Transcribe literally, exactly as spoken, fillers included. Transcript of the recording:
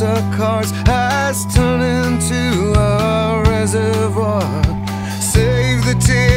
house of cards has turned into a reservoir. Save the tears.